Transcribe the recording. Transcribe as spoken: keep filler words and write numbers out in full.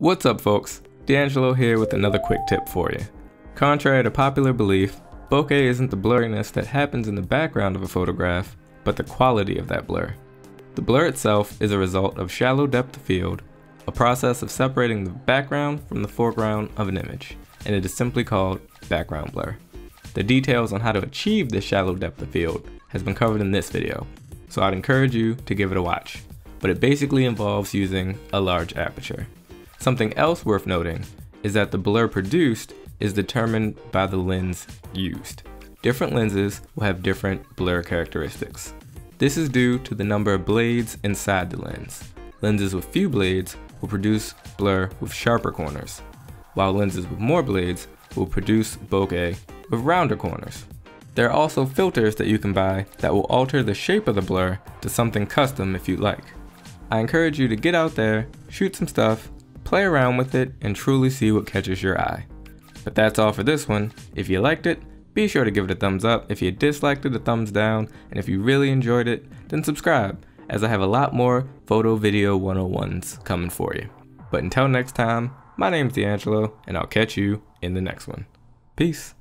What's up folks, D'Angelo here with another quick tip for you. Contrary to popular belief, bokeh isn't the blurriness that happens in the background of a photograph, but the quality of that blur. The blur itself is a result of shallow depth of field, a process of separating the background from the foreground of an image, and it is simply called background blur. The details on how to achieve this shallow depth of field has been covered in this video, so I'd encourage you to give it a watch, but it basically involves using a large aperture. Something else worth noting is that the blur produced is determined by the lens used. Different lenses will have different blur characteristics. This is due to the number of blades inside the lens. Lenses with few blades will produce blur with sharper corners, while lenses with more blades will produce bokeh with rounder corners. There are also filters that you can buy that will alter the shape of the blur to something custom if you'd like. I encourage you to get out there, shoot some stuff, play around with it, and truly see what catches your eye. But that's all for this one. If you liked it, be sure to give it a thumbs up. If you disliked it, a thumbs down. And if you really enjoyed it, then subscribe, as I have a lot more photo video one oh ones coming for you. But until next time, my name's D'Angelo, and I'll catch you in the next one. Peace.